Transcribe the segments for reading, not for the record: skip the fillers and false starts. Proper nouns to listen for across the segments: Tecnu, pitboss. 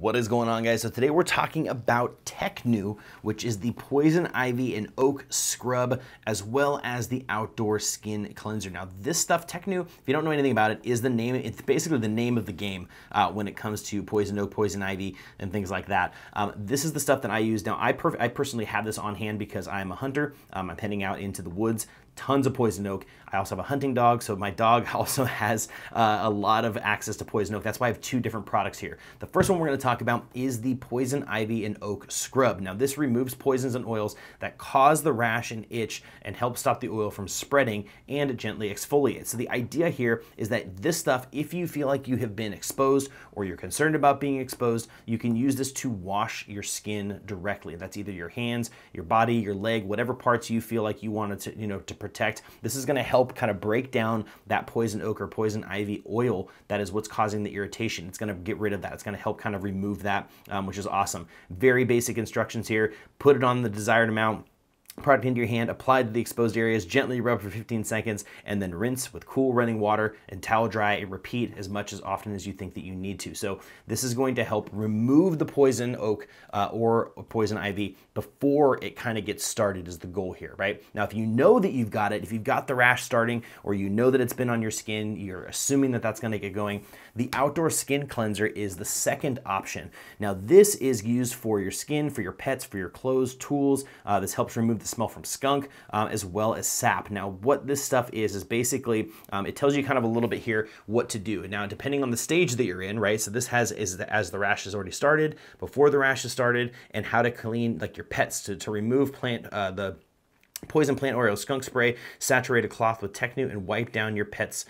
What is going on, guys? So today we're talking about Tecnu, which is the poison ivy and oak scrub, as well as the outdoor skin cleanser. Now this stuff, Tecnu, if you don't know anything about it, is the name. It's basically the name of the game when it comes to poison oak, poison ivy, and things like that. This is the stuff that I use. Now I personally have this on hand because I'm a hunter. I'm heading out into the woods. Tons of poison oak. I also have a hunting dog, so my dog also has a lot of access to poison oak. That's why I have two different products here. The first one we're going to talk about is the poison ivy and oak scrub. Now this removes poisons and oils that cause the rash and itch and helps stop the oil from spreading, and it gently exfoliates. So the idea here is that this stuff, if you feel like you have been exposed or you're concerned about being exposed, you can use this to wash your skin directly. That's either your hands, your body, your leg, whatever parts you feel like you wanted to, to protect. This is going to help kind of break down that poison oak or poison ivy oil that is what's causing the irritation. It's going to get rid of that. It's going to help kind of remove that, which is awesome. Very basic instructions here. Put it on the desired amount, product into your hand, apply to the exposed areas, gently rub for 15 seconds, and then rinse with cool running water and towel dry, and repeat as much as often as you think that you need to. So this is going to help remove the poison oak or poison ivy before it kind of gets started is the goal here, right? Now, if you know that you've got it, if you've got the rash starting, or you know that it's been on your skin, you're assuming that that's going to get going, the outdoor skin cleanser is the second option. Now, this is used for your skin, for your pets, for your clothes, tools. This helps remove the smell from skunk, as well as sap. Now, what this stuff is basically, it tells you kind of a little bit here what to do. Now, depending on the stage that you're in, right? So this as the rash has already started, before the rash has started, and how to clean like your pets to remove the poison plant oil, skunk spray, saturate a cloth with Tecnu and wipe down your pet's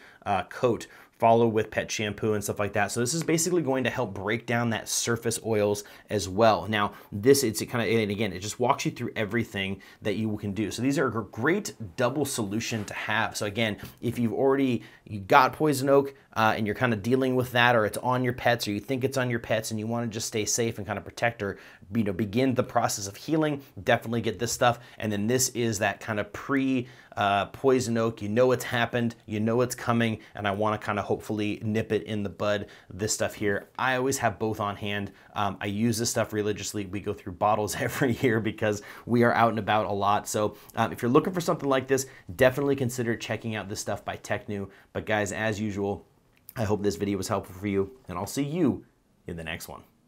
coat. Follow with pet shampoo and stuff like that. So this is basically going to help break down that surface oils as well. Now this, it's kind of, and again, it just walks you through everything that you can do. So these are a great double solution to have. So again, if you've already got poison oak and you're kind of dealing with that, or it's on your pets, or you think it's on your pets and you want to just stay safe and kind of protect or begin the process of healing, definitely get this stuff. And then this is that kind of pre-poison oak. You know what's happened, you know what's coming, and I want to kind of hopefully nip it in the bud. This stuff here, I always have both on hand. I use this stuff religiously. We go through bottles every year because we are out and about a lot. So if you're looking for something like this, definitely consider checking out this stuff by Tecnu. But guys, as usual, I hope this video was helpful for you, and I'll see you in the next one.